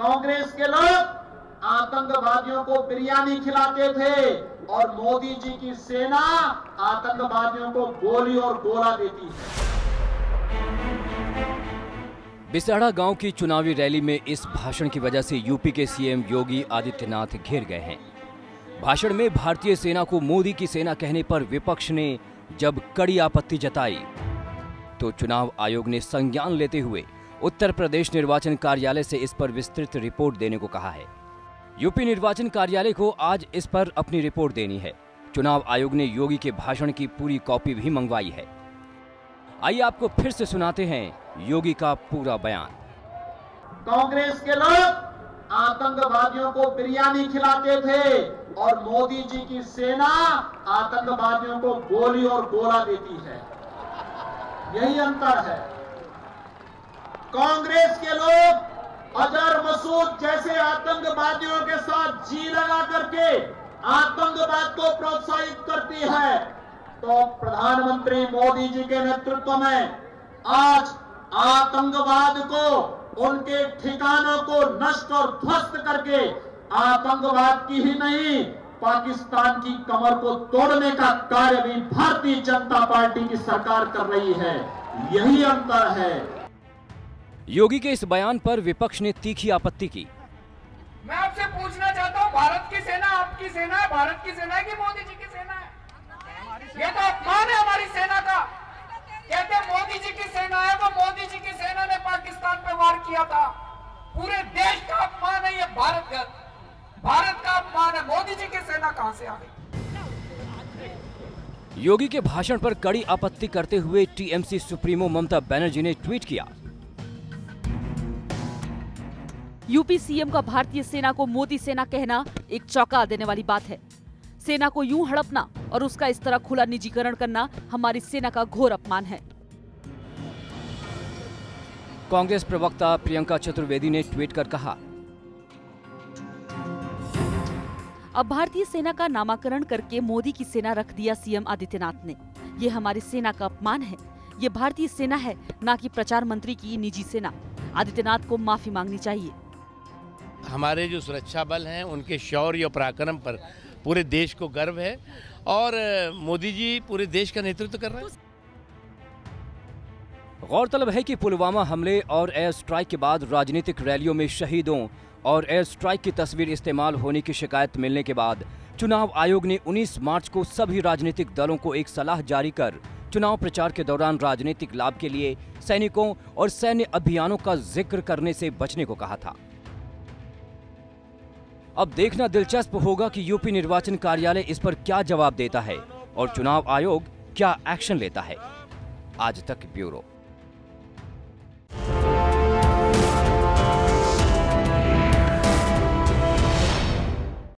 कांग्रेस के लोग आतंकवादियों को बिरयानी खिलाते थे और मोदी जी की सेना आतंकवादियों को गोली और गोला देती है। बिसाडा गांव की चुनावी रैली में इस भाषण की वजह से यूपी के सीएम योगी आदित्यनाथ घेर गए हैं। भाषण में भारतीय सेना को मोदी की सेना कहने पर विपक्ष ने जब कड़ी आपत्ति जताई तो चुनाव आयोग ने संज्ञान लेते हुए उत्तर प्रदेश निर्वाचन कार्यालय से इस पर विस्तृत रिपोर्ट देने को कहा है। यूपी निर्वाचन कार्यालय को आज इस पर अपनी रिपोर्ट देनी है। चुनाव आयोग ने योगी के भाषण की पूरी कॉपी भी मंगवाई है। आइए आपको फिर से सुनाते हैं योगी का पूरा बयान। कांग्रेस के लोग आतंकवादियों को बिरयानी खिलाते थे और मोदी जी की सेना आतंकवादियों को गोली और गोला देती है। यही अंतर है। कांग्रेस के लोग अजर मसूद जैसे आतंकवादियों के साथ जी लगा करके आतंकवाद को प्रोत्साहित करती है, तो प्रधानमंत्री मोदी जी के नेतृत्व में आज आतंकवाद को, उनके ठिकानों को नष्ट और ध्वस्त करके आतंकवाद की ही नहीं पाकिस्तान की कमर को तोड़ने का कार्य भी भारतीय जनता पार्टी की सरकार कर रही है। यही अंतर है। योगी के इस बयान पर विपक्ष ने तीखी आपत्ति की। मैं आपसे पूछना चाहता हूँ, भारत की सेना आपकी सेना है? भारत की सेना है कि मोदी जी की सेना है? ये तो अपमान है हमारी सेना का। कहते मोदी जी की सेना है, वो मोदी जी की सेना ने पाकिस्तान पे वार किया था। पूरे देश का अपमान है ये, भारत का अपमान है। मोदी जी की सेना कहां से आ गई? योगी के भाषण पर कड़ी आपत्ति करते हुए टीएमसी सुप्रीमो ममता बनर्जी ने ट्वीट किया, यूपी सीएम का भारतीय सेना को मोदी सेना कहना एक चौंका देने वाली बात है। सेना को यूं हड़पना और उसका इस तरह खुला निजीकरण करना हमारी सेना का घोर अपमान है। कांग्रेस प्रवक्ता प्रियंका चतुर्वेदी ने ट्वीट कर कहा, अब भारतीय सेना का नामाकरण करके मोदी की सेना रख दिया सीएम आदित्यनाथ ने। ये हमारी सेना का अपमान है। ये भारतीय सेना है, ना कि प्रचार मंत्री की निजी सेना। आदित्यनाथ को माफी मांगनी चाहिए। हमारे जो सुरक्षा बल हैं उनके शौर्य और पराक्रम पर पूरे देश को गर्व है और मोदी जी पूरे देश का नेतृत्व कर रहे हैं। गौरतलब है कि पुलवामा हमले और एयर स्ट्राइक के बाद राजनीतिक रैलियों में शहीदों और एयर स्ट्राइक की तस्वीर इस्तेमाल होने की शिकायत मिलने के बाद चुनाव आयोग ने 19 मार्च को सभी राजनीतिक दलों को एक सलाह जारी कर चुनाव प्रचार के दौरान राजनीतिक लाभ के लिए सैनिकों और सैन्य अभियानों का जिक्र करने से बचने को कहा था। अब देखना दिलचस्प होगा कि यूपी निर्वाचन कार्यालय इस पर क्या जवाब देता है और चुनाव आयोग क्या एक्शन लेता है। आज तक ब्यूरो।